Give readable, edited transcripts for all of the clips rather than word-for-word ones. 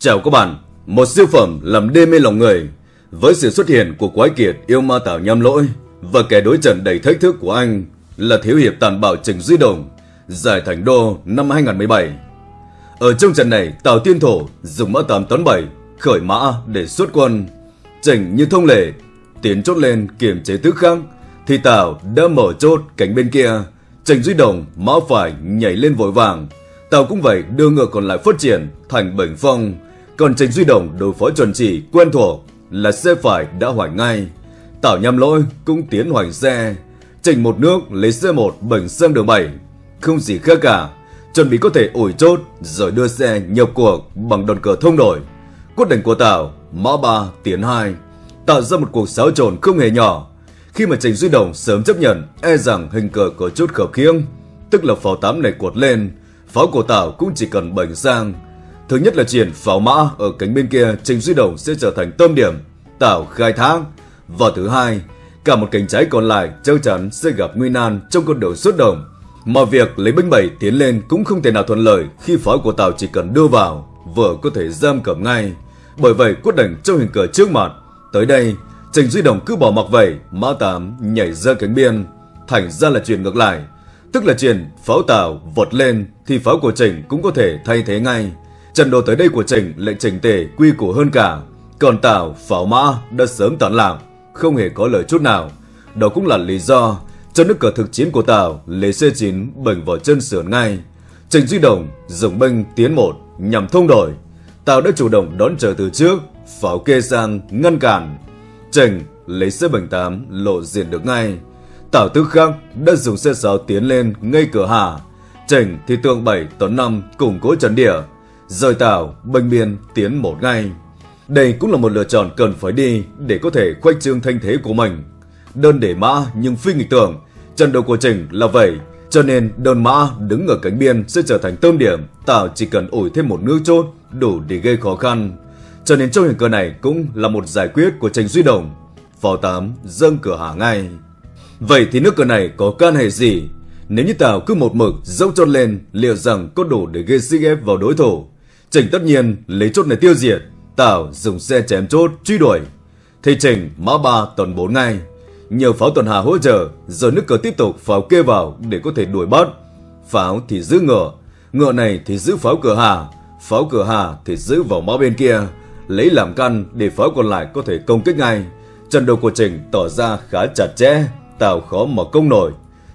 Chào các bạn, một siêu phẩm làm đê mê lòng người. Với sự xuất hiện của quái kiệt Yêu Ma Tào Nham Lỗi và kẻ đối trận đầy thách thức của anh là Thiếu Hiệp Tàn Bạo Trịnh Duy Đồng, giải Thành Đô năm 2017. Ở trong trận này, Tào Tiên Thổ dùng mã 887 khởi mã để xuất quân. Chỉnh như thông lệ, tiến chốt lên kiềm chế tứ khắc, thì Tào đã mở chốt cánh bên kia. Trịnh Duy Đồng mã phải nhảy lên vội vàng. Tào cũng vậy, đưa ngựa còn lại phát triển thành bình phong. Còn Trịnh Duy Đồng đối phó chuẩn chỉ quen thuộc là xe phải đã hoành ngay. Tào Nham Lỗi cũng tiến hoành xe, Chỉnh một nước lấy xe một bình sang đường 7. Không gì khác cả, chuẩn bị có thể ủi chốt rồi đưa xe nhập cuộc bằng đòn cờ thông đổi. Quyết định của Tào mã 3 tiến 2 tạo ra một cuộc xáo trộn không hề nhỏ. Khi mà Trịnh Duy Đồng sớm chấp nhận, e rằng hình cờ có chút khập khiễng, tức là pháo 8 này cuột lên, pháo của Tào cũng chỉ cần bành sang. Thứ nhất là triển pháo mã ở cánh bên kia, Trịnh Duy Đồng sẽ trở thành tâm điểm Tào khai thác. Và thứ hai, cả một cánh trái còn lại chắc chắn sẽ gặp nguy nan trong con đường xuất đồng, mà việc lấy binh 7 tiến lên cũng không thể nào thuận lợi khi pháo của Tào chỉ cần đưa vào vừa có thể giam cầm ngay. Bởi vậy, quyết định trong hình cờ trước mặt. Tới đây, Trịnh Duy Đồng cứ bỏ mặc vậy, mã 8 nhảy ra cánh biên, thành ra là chuyển ngược lại, tức là chuyển pháo Tào vọt lên thì pháo của Trịnh cũng có thể thay thế ngay. Trận đồ tới đây của Trịnh lại chỉnh tề quy củ hơn cả, còn Tào pháo mã đã sớm tản lạc, không hề có lợi chút nào. Đó cũng là lý do cho nước cờ thực chiến của Tào lấy C9 bành vào chân sườn ngay. Trịnh Duy Đồng dùng binh tiến một nhằm thông đổi. Tào đã chủ động đón chờ từ trước, pháo kê sang ngăn cản. Trịnh lấy C7-8 lộ diện được ngay. Tào tức khắc đã dùng C6 tiến lên ngay cửa hạ. Trịnh thì tượng 7 tấn 5 củng cố trận địa, rồi Tào bênh biên tiến một ngay. Đây cũng là một lựa chọn cần phải đi để có thể khoách trương thanh thế của mình. Đơn để mã nhưng phi nghịch tưởng, trận đấu của Trịnh là vậy, cho nên đơn mã đứng ở cánh biên sẽ trở thành tâm điểm, Tào chỉ cần ủi thêm một nước chốt đủ để gây khó khăn. Cho nên trong hình cờ này cũng là một giải quyết của Trịnh Duy Đồng, pháo 8 dâng cửa hạ ngay. Vậy thì nước cờ này có can hệ gì? Nếu như Tào cứ một mực dốc chốt lên, liệu rằng có đủ để gây sức ép vào đối thủ? Trịnh tất nhiên lấy chốt này tiêu diệt, Tào dùng xe chém chốt truy đuổi, thì Trịnh mã 3 tuần 4 ngay. Nhờ pháo tuần hà hỗ trợ, rồi nước cờ tiếp tục pháo kê vào để có thể đuổi bắt. Pháo thì giữ ngựa, ngựa này thì giữ pháo cửa hà thì giữ vào mã bên kia, lấy làm căn để pháo còn lại có thể công kích ngay. Trận đấu của Trịnh tỏ ra khá chặt chẽ, Tào khó mà công nổi,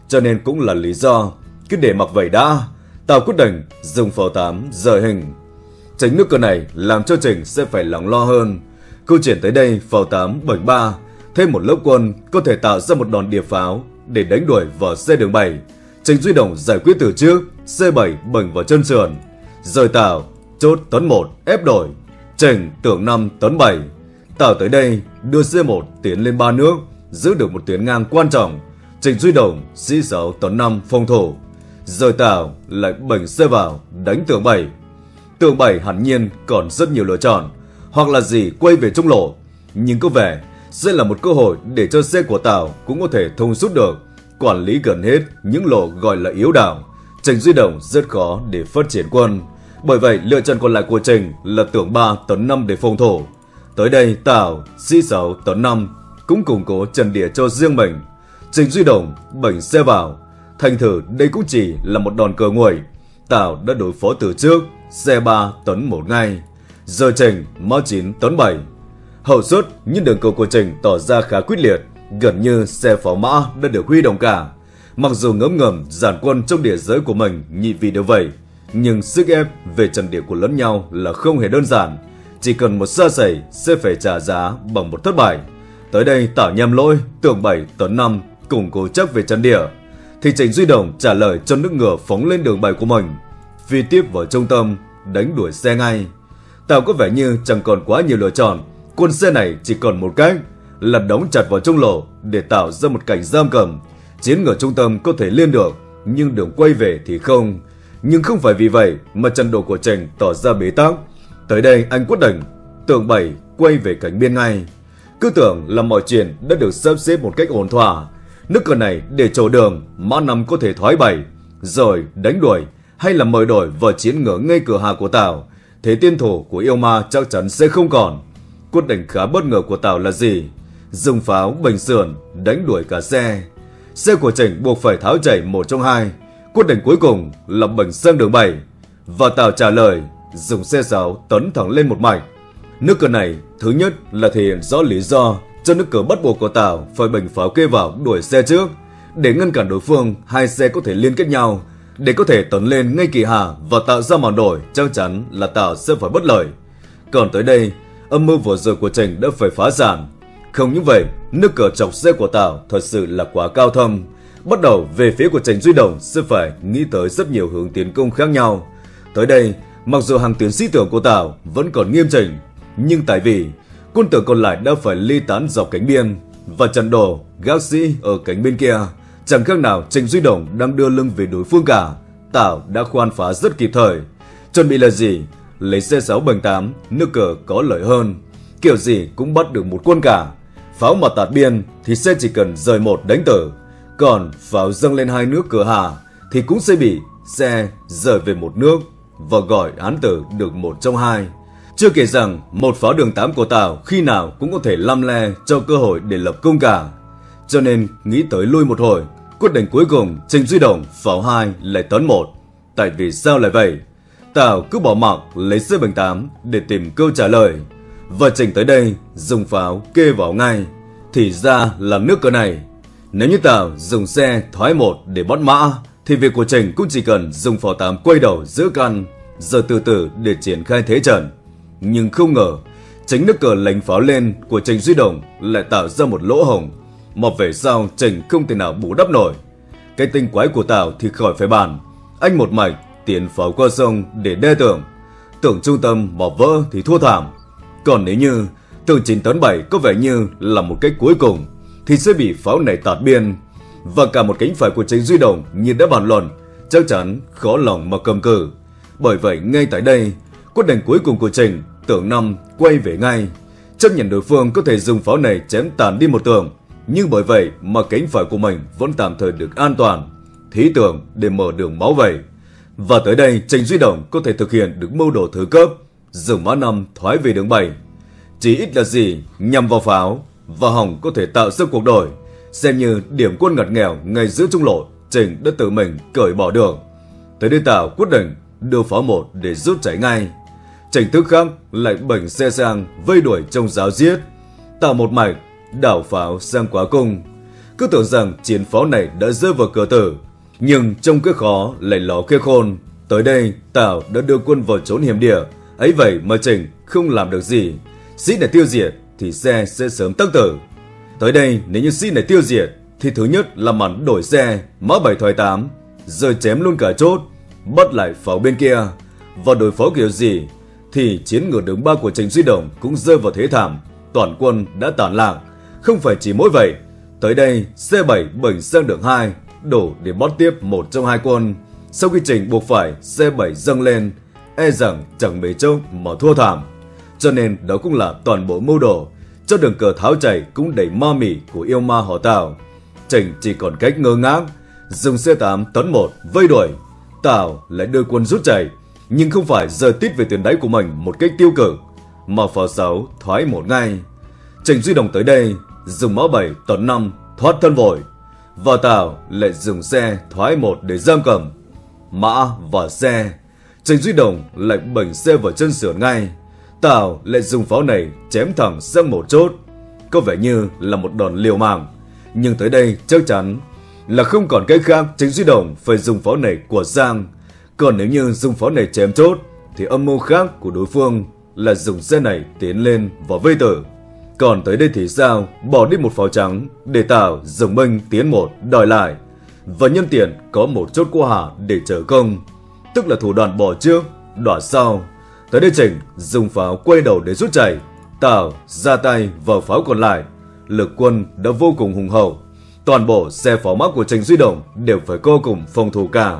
cho nên cũng là lý do cứ để mặc vậy đã. Tào quyết định dùng pháo 8 rời hình. Tránh nước cờ này làm cho Trịnh sẽ phải lắng lo hơn. Câu chuyện tới đây, pháo 8 bành 3 thêm một lớp quân có thể tạo ra một đòn địa pháo để đánh đuổi vào xe đường 7. Trịnh Duy Đồng giải quyết từ trước, C7 bành vào chân sườn, rồi Tào chốt tấn 1 ép đổi, Trịnh tưởng 5 tấn 7. Tào tới đây đưa C1 tiến lên 3 nước, giữ được một tuyến ngang quan trọng. Trịnh Duy Đồng C6 tấn 5 phòng thủ, rồi Tào lại bành xe vào đánh tưởng 7. Tượng 7 hẳn nhiên còn rất nhiều lựa chọn, hoặc là gì quay về trung lộ, nhưng có vẻ sẽ là một cơ hội để cho xe của Tào cũng có thể thông suốt được, quản lý gần hết những lộ gọi là yếu đảo. Trịnh Duy Đồng rất khó để phát triển quân, bởi vậy lựa chọn còn lại của Trịnh là tượng 3 tấn 5 để phòng thủ. Tới đây Tào C6 tấn 5 cũng củng cố trận địa cho riêng mình. Trịnh Duy Đồng bành xe vào, thành thử đây cũng chỉ là một đòn cờ nguội. Tào đã đối phó từ trước, C3 tấn 1 ngay, giờ Trịnh mã 9 tấn 7. Hậu suất nhưng đường cầu của Trịnh tỏ ra khá quyết liệt, gần như xe pháo mã đã được huy động cả. Mặc dù ngấm ngầm giản quân trong địa giới của mình nhị vì điều vậy, nhưng sức ép về trận địa của lẫn nhau là không hề đơn giản, chỉ cần một sa sẩy sẽ phải trả giá bằng một thất bại. Tới đây Tào Nham Lỗi tượng 7 tấn 5 củng cố chắc về trận địa, thì Trịnh Duy Đồng trả lời cho nước ngựa phóng lên đường 7 của mình, phi tiếp vào trung tâm đánh đuổi xe ngay. Tào có vẻ như chẳng còn quá nhiều lựa chọn, quân xe này chỉ còn một cách là đóng chặt vào trung lộ để tạo ra một cảnh giam cầm. Chiến ngựa trung tâm có thể lên được, nhưng đường quay về thì không. Nhưng không phải vì vậy mà trận đồ của Trịnh tỏ ra bế tắc. Tới đây anh quyết định tượng 7 quay về cánh biên ngay. Cứ tưởng là mọi chuyện đã được sắp xếp một cách ổn thỏa, nước cờ này để trổ đường mã 5 có thể thoái 7 rồi đánh đuổi, hay là mời đổi vào chiến ngựa ngay cửa hà của Tào, thế tiên thủ của yêu ma chắc chắn sẽ không còn. Quyết định khá bất ngờ của Tào là gì? Dùng pháo, bình sườn, đánh đuổi cả xe. Xe của Trịnh buộc phải tháo chảy một trong hai. Quyết định cuối cùng là bình sang đường 7. Và Tào trả lời, dùng xe 6 tấn thẳng lên một mạch. Nước cờ này, thứ nhất là thể hiện rõ lý do cho nước cờ bắt buộc của Tào phải bình pháo kê vào đuổi xe trước, để ngăn cản đối phương hai xe có thể liên kết nhau, để có thể tấn lên ngay kỳ hà và tạo ra màn đổi, chắc chắn là Tào sẽ phải bất lợi. Còn tới đây, âm mưu vừa rồi của Trịnh đã phải phá sản. Không những vậy, nước cờ chọc xe của Tào thật sự là quá cao thâm. Bắt đầu về phía của Trịnh Duy Đồng sẽ phải nghĩ tới rất nhiều hướng tiến công khác nhau. Tới đây, mặc dù hàng tuyến sĩ tưởng của Tào vẫn còn nghiêm chỉnh, nhưng tại vì quân tưởng còn lại đã phải ly tán dọc cánh biên, và trận đồ gác sĩ ở cánh bên kia chẳng khác nào Trịnh Duy Đồng đang đưa lưng về đối phương cả. Tào đã khoan phá rất kịp thời. Chuẩn bị là gì? Lấy xe 6 bằng 8, nước cờ có lợi hơn, kiểu gì cũng bắt được một quân cả. Pháo mà tạt biên thì xe chỉ cần rời một đánh tử, còn pháo dâng lên hai nước cửa hà thì cũng sẽ bị xe rời về một nước và gọi án tử được một trong hai. Chưa kể rằng một pháo đường 8 của Tào khi nào cũng có thể lăm le cho cơ hội để lập công cả. Cho nên nghĩ tới lui một hồi, quyết định cuối cùng Trịnh Duy Đồng pháo 2 lại tấn 1. Tại vì sao lại vậy? Tào cứ bỏ mặc lấy xe bằng 8 để tìm câu trả lời. Và Trịnh tới đây dùng pháo kê vào ngay. Thì ra là nước cờ này. Nếu như Tào dùng xe thoái 1 để bắt mã, thì việc của Trịnh cũng chỉ cần dùng pháo 8 quay đầu giữ căn, rồi từ từ để triển khai thế trận. Nhưng không ngờ, chính nước cờ lánh pháo lên của Trịnh Duy Đồng lại tạo ra một lỗ hổng mà về sau Trịnh không thể nào bù đắp nổi. Cái tinh quái của Tào thì khỏi phải bàn. Anh một mạch tiến pháo qua sông để đe tưởng. Tưởng trung tâm mà vỡ thì thua thảm. Còn nếu như tưởng 9 tấn 7 có vẻ như là một cách cuối cùng, thì sẽ bị pháo này tạt biên. Và cả một cánh phải của Trịnh Duy Đồng như đã bàn luận, chắc chắn khó lòng mà cầm cự. Bởi vậy ngay tại đây, quyết định cuối cùng của Trịnh, tưởng 5 quay về ngay. Chấp nhận đối phương có thể dùng pháo này chém tàn đi một tưởng, nhưng bởi vậy mà cánh phải của mình vẫn tạm thời được an toàn, thí tưởng để mở đường máu vậy. Và tới đây Trịnh Duy Đồng có thể thực hiện được mưu đồ thứ cấp, dùng mã 5 thoái về đường 7, chỉ ít là gì nhằm vào pháo, và hỏng có thể tạo ra cuộc đổi. Xem như điểm quân ngặt nghèo ngay giữa trung lộ Trịnh đã tự mình cởi bỏ được. Tới đây Tào quyết định đưa pháo 1 để rút chạy ngay. Trịnh tức khắc lại bỉnh xe sang vây đuổi trong giáo giết. Tào một mạch đảo pháo sang quá cung. Cứ tưởng rằng chiến pháo này đã rơi vào cửa tử, nhưng trong cái khó lại ló cái khôn. Tới đây Tào đã đưa quân vào trốn hiểm địa, ấy vậy mà Trịnh không làm được gì. Sĩ này tiêu diệt thì xe sẽ sớm tắc tử. Tới đây nếu như sĩ này tiêu diệt thì thứ nhất là màn đổi xe, mã 7 thoái 8, rồi chém luôn cả chốt, bắt lại pháo bên kia. Và đối phó kiểu gì thì chiến ngựa đường 3 của Trịnh Duy Đồng cũng rơi vào thế thảm, toàn quân đã tản lạc. Không phải chỉ mỗi vậy, tới đây C7 bỉnh sang đường 2 đổ để bót tiếp một trong hai quân. Sau khi Trịnh buộc phải C7 dâng lên, e rằng chẳng mấy chốc mà thua thảm. Cho nên đó cũng là toàn bộ mưu đồ cho đường cờ tháo chảy cũng đầy ma mị của yêu ma họ Tào. Trịnh chỉ còn cách ngơ ngác dùng C8 tấn 1 vây đuổi. Tào lại đưa quân rút chạy, nhưng không phải rời tít về tuyến đáy của mình một cách tiêu cực, mà pháo 6 thoái 1 ngay. Trịnh Duy Đồng tới đây dùng mã 7 tấn 5 thoát thân vội, và Tào lại dùng xe thoái 1 để giam cầm mã và xe. Trịnh Duy Đồng lại bỉnh xe vào chân sườn ngay. Tào lại dùng pháo này chém thẳng sang một chốt, có vẻ như là một đòn liều mạng. Nhưng tới đây chắc chắn là không còn cách khác, Trịnh Duy Đồng phải dùng pháo này của sang. Còn nếu như dùng pháo này chém chốt thì âm mưu khác của đối phương là dùng xe này tiến lên và vây tử. Còn tới đây thì sao? Bỏ đi một pháo trắng để Tào dùng binh tiến 1 đòi lại, và nhân tiện có một chốt qua hà để trở công. Tức là thủ đoạn bỏ trước đọa sau. Tới đây Trịnh dùng pháo quay đầu để rút chạy. Tào ra tay vào pháo còn lại. Lực quân đã vô cùng hùng hậu. Toàn bộ xe pháo mã của Trịnh Duy Đồng đều phải co cùng phòng thủ cả.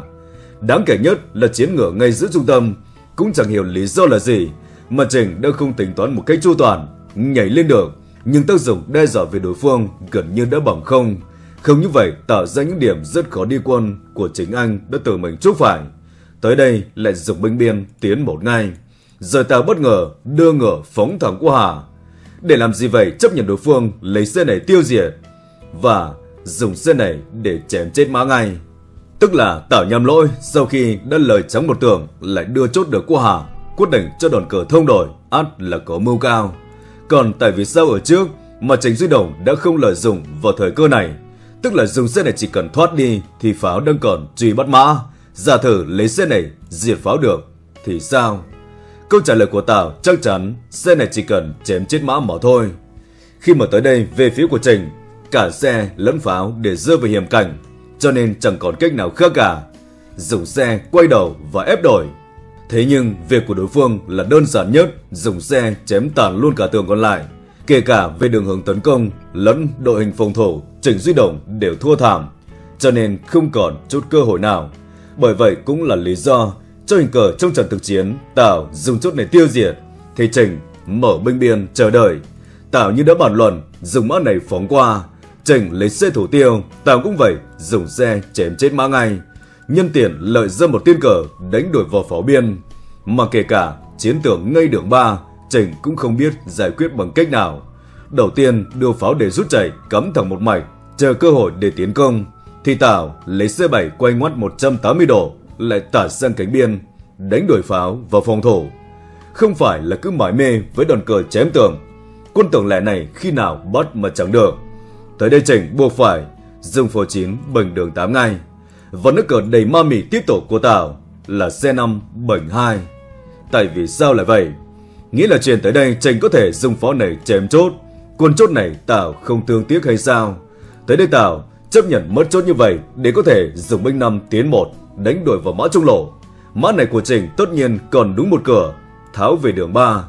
Đáng kể nhất là chiến ngựa ngay giữa trung tâm, cũng chẳng hiểu lý do là gì mà Trịnh đã không tính toán một cách chu toàn, nhảy lên được, nhưng tác dụng đe dọa về đối phương gần như đã bằng không. Không như vậy tạo ra những điểm rất khó đi quân của chính anh đã tự mình chúc phải. Tới đây lại dùng binh biên tiến một ngay. rồi ta bất ngờ đưa ngựa phóng thẳng qua Hà. Để làm gì vậy, chấp nhận đối phương lấy xe này tiêu diệt và dùng xe này để chém chết Mã ngay. Tức là Tào Nham Lỗi sau khi đã lời trắng một tường lại đưa chốt được qua Hà, quyết định cho đòn cờ thông đổi ắt là có mưu cao. Còn tại vì sao ở trước mà Trịnh Duy Đồng đã không lợi dụng vào thời cơ này, tức là dùng xe này chỉ cần thoát đi thì pháo đang còn truy bắt Mã, giả thử lấy xe này diệt pháo được thì sao? Câu trả lời của Tào chắc chắn xe này chỉ cần chém chết Mã mà thôi. Khi mà tới đây về phía của Trịnh, cả xe lẫn pháo để rơi vào hiểm cảnh, cho nên chẳng còn cách nào khác cả, dùng xe quay đầu và ép đổi. Thế nhưng việc của đối phương là đơn giản nhất, dùng xe chém tàn luôn cả tường còn lại, kể cả về đường hướng tấn công lẫn đội hình phòng thủ. Trịnh Duy Đồng đều thua thảm, cho nên không còn chút cơ hội nào. Bởi vậy cũng là lý do cho hình cờ trong trận thực chiến Tào dùng chốt này tiêu diệt, thì Trịnh mở binh biên chờ đợi. Tào như đã bàn luận, dùng Mã này phóng qua, Trịnh lấy xe thủ tiêu, Tào cũng vậy, dùng xe chém chết Mã ngay, nhân tiện lợi ra một tiên cờ đánh đuổi vào pháo biên. Mà kể cả chiến tưởng ngay đường 3, Trịnh cũng không biết giải quyết bằng cách nào. Đầu tiên đưa pháo để rút chạy, cắm thẳng một mạch chờ cơ hội để tiến công, thì Tào lấy C7 quay ngoắt 180 độ lại tả sang cánh biên, đánh đuổi pháo và phòng thủ. Không phải là cứ mải mê với đòn cờ chém tường, quân tưởng lẻ này khi nào bắt mà chẳng được. Tới đây Trịnh buộc phải dùng phố 9 bằng đường 8 ngay, và nước cờ đầy ma mị tiếp tục của Tào là C5 bằng 2. Tại vì sao lại vậy? Nghĩa là chuyện tới đây Trịnh có thể dùng pháo này chém chốt, quân chốt này Tào không thương tiếc hay sao? Tới đây Tào chấp nhận mất chốt như vậy để có thể dùng binh 5 tiến 1 đánh đuổi vào Mã trung lộ. Mã này của Trịnh tất nhiên còn đúng một cửa, tháo về đường 3,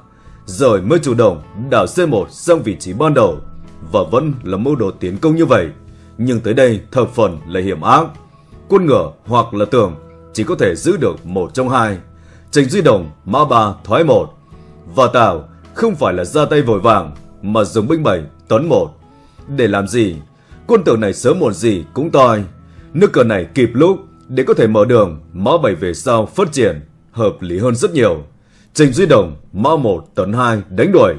rồi mới chủ động đảo C1 sang vị trí ban đầu, và vẫn là mưu đồ tiến công như vậy. Nhưng tới đây thập phần là hiểm ác, quân ngựa hoặc là tường chỉ có thể giữ được một trong hai. Trịnh Duy Đồng Mã 3 thoái 1, và Tào không phải là ra tay vội vàng mà dùng binh 7 tấn 1. Để làm gì? Quân tưởng này sớm muộn gì cũng toi. Nước cờ này kịp lúc để có thể mở đường Mã 7 về sau phát triển, hợp lý hơn rất nhiều. Trịnh Duy Đồng Mã 1 tấn 2 đánh đuổi,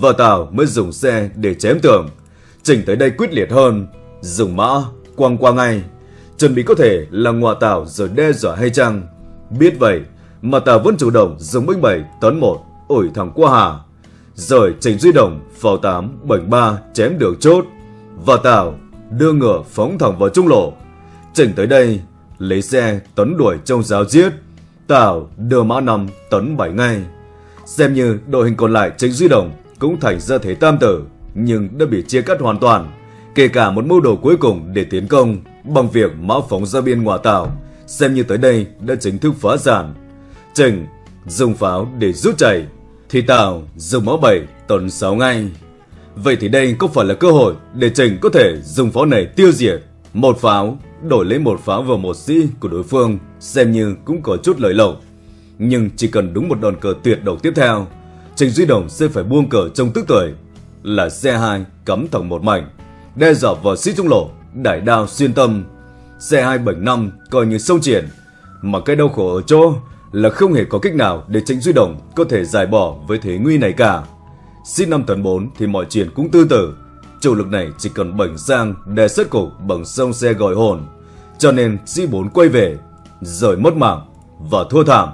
và Tào mới dùng xe để chém tường. Trịnh tới đây quyết liệt hơn, dùng Mã quăng qua ngay, chuẩn bị có thể là ngọa Tào rồi đe dọa hay chăng. Biết vậy mà Tào vẫn chủ động dùng binh 7 tấn 1 ủi thẳng qua Hà, rồi Trịnh Duy Đồng pháo 8 bảnh 3 chém được chốt, và Tào đưa ngựa phóng thẳng vào trung lộ. Trịnh tới đây lấy xe tấn đuổi trong giáo giết, Tào đưa Mã 5 tấn 7 ngay. Xem như đội hình còn lại Trịnh Duy Đồng cũng thành ra thế tam tử, nhưng đã bị chia cắt hoàn toàn, kể cả một mưu đồ cuối cùng để tiến công bằng việc Mã phóng ra biên ngọa Tào, xem như tới đây đã chính thức phá giản. Trịnh dùng pháo để rút chạy, thì Tào dùng Mã 7 tấn 6 ngay. Vậy thì đây có phải là cơ hội để Trịnh có thể dùng pháo này tiêu diệt? Một pháo đổi lấy một pháo vào một sĩ của đối phương, xem như cũng có chút lợi lộc. Nhưng chỉ cần đúng một đòn cờ tuyệt độc tiếp theo, Trịnh Duy Đồng sẽ phải buông cờ trong tức tuổi, là C2 cắm thẳng một mảnh, đe dọa vào sĩ trung lộ, đại đao xuyên tâm. C2 bảnh 5 coi như xông triển, mà cái đau khổ ở chỗ là không hề có cách nào để Trịnh Duy Đồng có thể giải bỏ với thế nguy này cả. C5 tấn 4 thì mọi chuyện cũng tư tử, chủ lực này chỉ cần bảnh sang đè sát cục bằng sông xe gọi hồn, cho nên C4 quay về rồi mất mạng và thua thảm.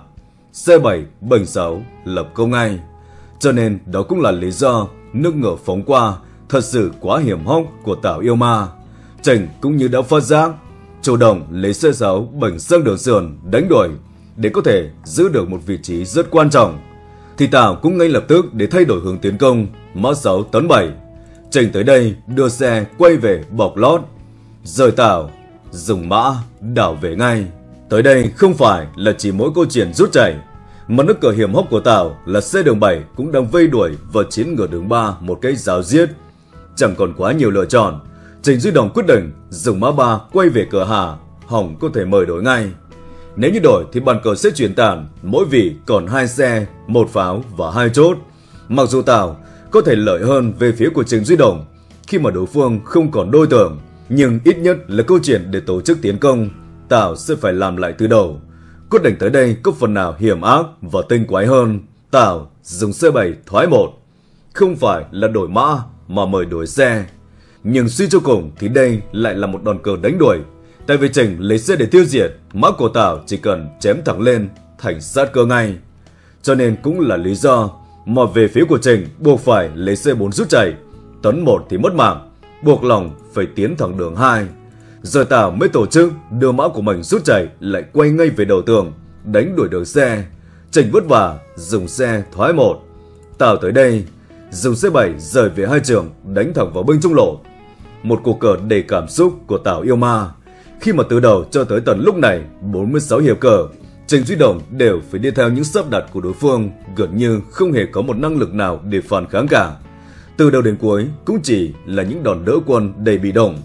C7 bảnh 6 lập công ngay, cho nên đó cũng là lý do nước ngựa phóng qua thật sự quá hiểm hóc của Tào Yêu Ma. Trịnh cũng như đã phát giác, chủ động lấy C6 bảnh sang đường sườn đánh đuổi để có thể giữ được một vị trí rất quan trọng, thì Tào cũng ngay lập tức để thay đổi hướng tiến công, Mã 6 tấn 7. Trịnh tới đây đưa xe quay về bọc lót, rồi Tào dùng Mã đảo về ngay. Tới đây không phải là chỉ mỗi câu chuyện rút chảy, mà nước cờ hiểm hóc của Tào là xe đường 7 cũng đang vây đuổi vào chiến ngựa đường 3 một cái giáo giết. Chẳng còn quá nhiều lựa chọn, Trịnh Duy Đồng quyết định dùng Mã 3 quay về cửa Hà, hỏng có thể mời đổi ngay. Nếu như đổi thì bàn cờ sẽ chuyển tàn, mỗi vị còn 2 xe, 1 pháo và 2 chốt. Mặc dù Tào có thể lợi hơn về phía của Trịnh Duy Đồng khi mà đối phương không còn đôi tưởng, nhưng ít nhất là câu chuyện để tổ chức tiến công Tào sẽ phải làm lại từ đầu. Quyết định tới đây có phần nào hiểm ác và tinh quái hơn, Tào dùng C7 thoái một, không phải là đổi mã mà mời đổi xe. Nhưng suy cho cùng thì đây lại là một đòn cờ đánh đuổi. Tại vì Trình lấy xe để tiêu diệt, mã của Tào chỉ cần chém thẳng lên thành sát cơ ngay. Cho nên cũng là lý do mà về phía của Trình buộc phải lấy C4 rút chảy. Tấn 1 thì mất mạng, buộc lòng phải tiến thẳng đường 2. Giờ Tào mới tổ chức đưa mã của mình rút chảy, lại quay ngay về đầu tường đánh đuổi đường xe. Trình vất vả dùng xe thoái một. Tào tới đây dùng C7 rời về hai trường, đánh thẳng vào binh trung lộ. Một cuộc cờ đầy cảm xúc của Tào Yêu Ma, khi mà từ đầu cho tới tận lúc này 46 hiệp cờ, Trịnh Duy Đồng đều phải đi theo những sắp đặt của đối phương, gần như không hề có một năng lực nào để phản kháng cả. Từ đầu đến cuối cũng chỉ là những đòn đỡ quân đầy bị động.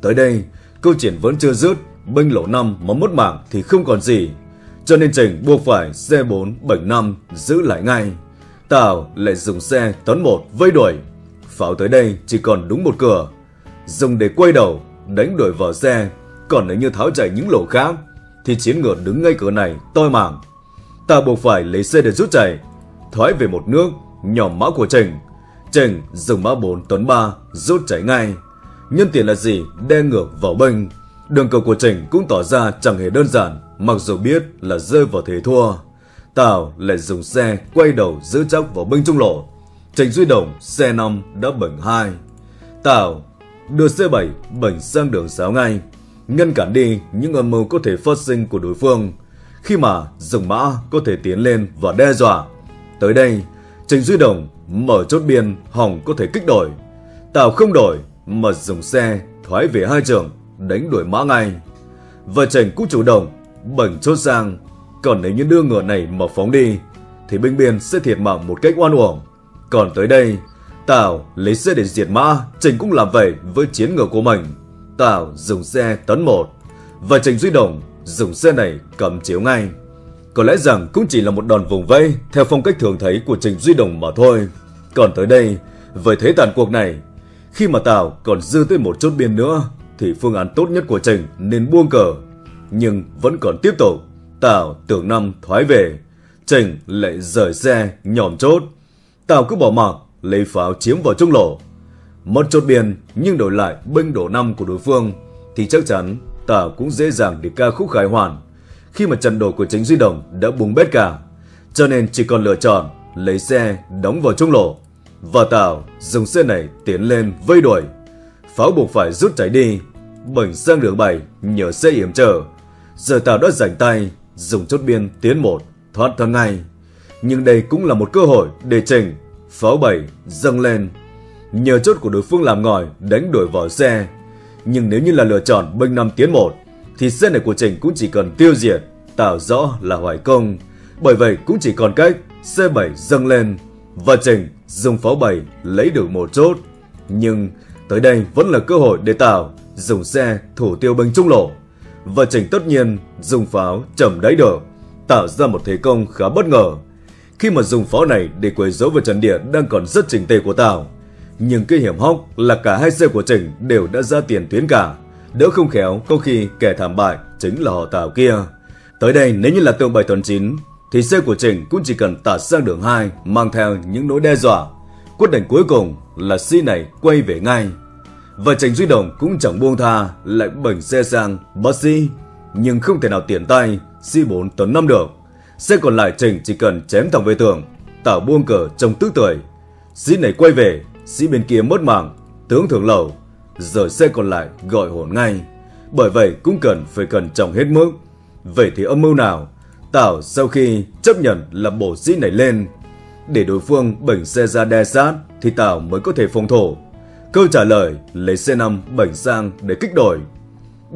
Tới đây câu chuyện vẫn chưa dứt, binh lộ 5 mà mất mạng thì không còn gì. Cho nên Trình buộc phải C4 bảnh 5 giữ lại ngay. Tào lại dùng xe tấn 1 vây đuổi. Pháo tới đây chỉ còn đúng một cửa, dùng để quay đầu đánh đuổi vào xe. Còn nếu như tháo chạy những lỗ khác thì chiến ngựa đứng ngay cửa này toi mảng. Tào buộc phải lấy xe để rút chạy, thoái về một nước, nhòm mã của Trình. Trình dùng mã 4 tấn 3 rút chạy ngay. Nhân tiện là gì, đe ngược vào binh. Đường cờ của Trình cũng tỏ ra chẳng hề đơn giản, mặc dù biết là rơi vào thế thua. Tào lại dùng xe quay đầu giữ chắc vào binh trung lộ. Trịnh Duy Đồng C5 đã bảnh 2. Tào đưa C7 bảnh sang đường sáo ngay, ngăn cản đi những âm mưu có thể phát sinh của đối phương, khi mà dùng mã có thể tiến lên và đe dọa. Tới đây Trịnh Duy Đồng mở chốt biên hòng có thể kích đổi. Tào không đổi mà dùng xe thoái về hai trường, đánh đuổi mã ngay. Và Trịnh cũng chủ động bảnh chốt sang. Còn nếu như đưa ngựa này mà phóng đi thì binh biên sẽ thiệt mạng một cách oan uổng. Còn tới đây Tào lấy xe để diệt mã, Trình cũng làm vậy với chiến ngựa của mình. Tào dùng xe tấn 1 và Trình Duy Đồng dùng xe này cầm chiếu ngay. Có lẽ rằng cũng chỉ là một đòn vùng vây theo phong cách thường thấy của Trình Duy Đồng mà thôi. Còn tới đây với thế tàn cuộc này, khi mà Tào còn dư tới một chốt biên nữa thì phương án tốt nhất của Trình nên buông cờ. Nhưng vẫn còn tiếp tục. Tào tưởng năm thoái về, Trình lại rời xe nhòm chốt. Tào cứ bỏ mặc lấy pháo chiếm vào trung lộ, mất chốt biên nhưng đổi lại binh đổ 5 của đối phương thì chắc chắn Tào cũng dễ dàng để ca khúc khải hoàn, khi mà trận đồ của Trịnh Duy Đồng đã bùng bét cả. Cho nên chỉ còn lựa chọn lấy xe đóng vào trung lộ, và Tào dùng xe này tiến lên vây đuổi. Pháo buộc phải rút chạy đi, bảnh sang đường 7 nhờ xe yểm trở. Giờ Tào đã rảnh tay, dùng chốt biên tiến 1 thoát thân ngay. Nhưng đây cũng là một cơ hội để Trình pháo 7 dâng lên, nhờ chốt của đối phương làm ngòi đánh đuổi vào xe. Nhưng nếu như là lựa chọn binh 5 tiến 1 thì xe này của Trình cũng chỉ cần tiêu diệt. Tào rõ là hoài công, bởi vậy cũng chỉ còn cách C7 dâng lên, và Trình dùng pháo 7 lấy được một chốt. Nhưng tới đây vẫn là cơ hội để Tào dùng xe thủ tiêu binh trung lộ, và Trình tất nhiên dùng pháo chầm đáy đỡ, tạo ra một thế công khá bất ngờ, khi mà dùng pháo này để quấy rối vào trận địa đang còn rất trình tề của Tào. Nhưng cái hiểm hóc là cả hai xe của Trình đều đã ra tiền tuyến cả, đỡ không khéo có khi kẻ thảm bại chính là họ Tào kia. Tới đây nếu như là tượng 7 tuần 9 thì xe của Trình cũng chỉ cần tạt sang đường 2, mang theo những nỗi đe dọa. Quyết định cuối cùng là sĩ này quay về ngay, và Trịnh Duy Đồng cũng chẳng buông tha, lại bảnh xe sang bắt sĩ. Nhưng không thể nào tiện tay C4 tấn 5 được. Xe còn lại Trình chỉ cần chém thẳng về tường. Tào buông cờ trông tức tưởi, sĩ này quay về, sĩ bên kia mất mạng, tướng thưởng lẩu. Giờ xe còn lại gọi hồn ngay, bởi vậy cũng cần phải cẩn trọng hết mức. Vậy thì âm mưu nào? Tào sau khi chấp nhận là bổ sĩ này lên, để đối phương bảnh xe ra đe sát thì Tào mới có thể phòng thủ. Câu trả lời lấy C5 bảnh sang để kích đổi.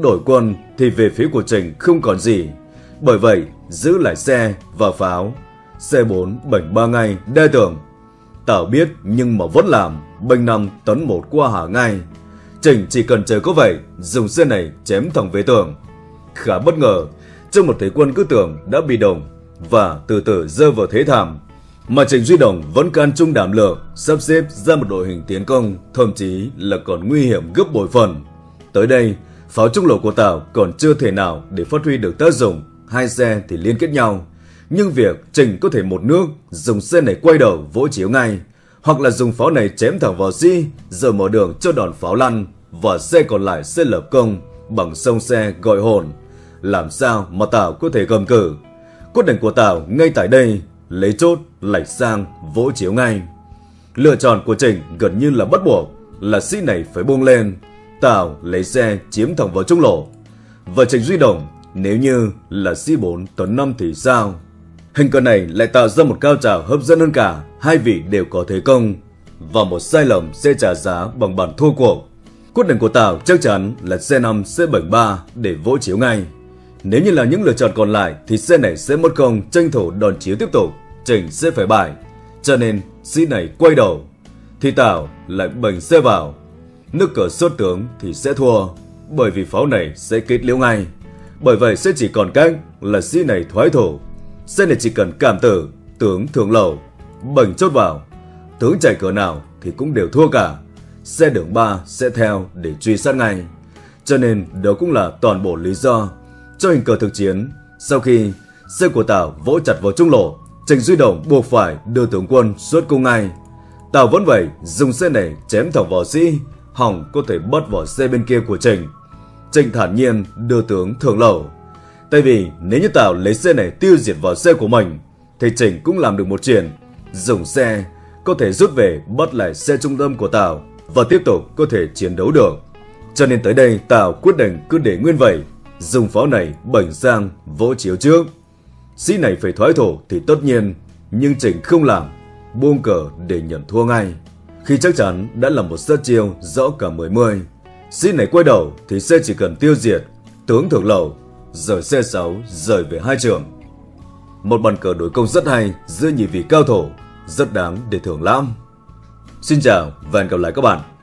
Đổi quân thì về phía của Trình không còn gì, bởi vậy giữ lại xe và pháo. C4 bảnh 3 ngay đe tường. Tào biết nhưng mà vẫn làm, bênh 5 tấn 1 qua hả ngay. Trình chỉ cần chờ có vậy, dùng xe này chém thẳng về tường. Khá bất ngờ, trong một thế quân cứ tưởng đã bị động và từ từ rơi vào thế thảm, mà Trịnh Duy Đồng vẫn can trung đảm lược, sắp xếp ra một đội hình tiến công, thậm chí là còn nguy hiểm gấp bội phần. Tới đây, pháo trung lộ của Tào còn chưa thể nào để phát huy được tác dụng, hai xe thì liên kết nhau. nhưng việc Trịnh có thể một nước dùng xe này quay đầu vỗ chiếu ngay, hoặc là dùng pháo này chém thẳng vào Di rồi mở đường cho đòn pháo lăn, và xe còn lại sẽ lập công bằng sông xe gọi hồn. Làm sao mà Tào có thể cầm cự? Quyết định của Tào ngay tại đây, lấy chốt lệch sang vỗ chiếu ngay. Lựa chọn của Trịnh gần như là bắt buộc, là sĩ này phải buông lên. Tào lấy xe chiếm thẳng vào trung lộ, và Trịnh Duy Đồng nếu như là sĩ 4 tấn 5 thì sao? Hình cờ này lại tạo ra một cao trào hấp dẫn hơn cả. Hai vị đều có thế công, và một sai lầm sẽ trả giá bằng bản thua cuộc. Quyết định của Tào chắc chắn là C5, C73 để vỗ chiếu ngay. Nếu như là những lựa chọn còn lại thì xe này sẽ mất không tranh thủ đòn chiếu tiếp tục, Trịnh sẽ phải bại. Cho nên sĩ này quay đầu thì Tào lại bành xe vào. Nước cờ xuất tướng thì sẽ thua, bởi vì pháo này sẽ kết liễu ngay. Bởi vậy sẽ chỉ còn cách là sĩ này thoái thủ. Xe này chỉ cần cảm tử, tướng thường lầu, bành chốt vào. Tướng chạy cờ nào thì cũng đều thua cả. Xe đường 3 sẽ theo để truy sát ngay. Cho nên đó cũng là toàn bộ lý do cho hình cờ thực chiến. Sau khi xe của Tào vỗ chặt vào trung lộ, Trịnh Duy Đồng buộc phải đưa tướng quân xuất cung ngay. Tào vẫn vậy dùng xe này chém thẳng vào sĩ, hỏng có thể bắt vào xe bên kia của Trịnh. Trịnh thản nhiên đưa tướng thường lẩu. Tại vì nếu như Tào lấy xe này tiêu diệt vào xe của mình thì Trịnh cũng làm được một chuyện, dùng xe có thể rút về bắt lại xe trung tâm của Tào và tiếp tục có thể chiến đấu được. Cho nên tới đây Tào quyết định cứ để nguyên vậy, dùng pháo này bảnh sang vỗ chiếu trước. Sĩ này phải thoái thổ thì tất nhiên, nhưng Trịnh không làm, buông cờ để nhận thua ngay. Khi chắc chắn đã là một sát chiêu rõ cả 10-10. Sĩ này quay đầu thì xe chỉ cần tiêu diệt tướng thượng lầu, rồi xe 6 rời về hai trường. Một bàn cờ đối công rất hay giữa nhị vị cao thủ, rất đáng để thưởng lãm. Xin chào và hẹn gặp lại các bạn.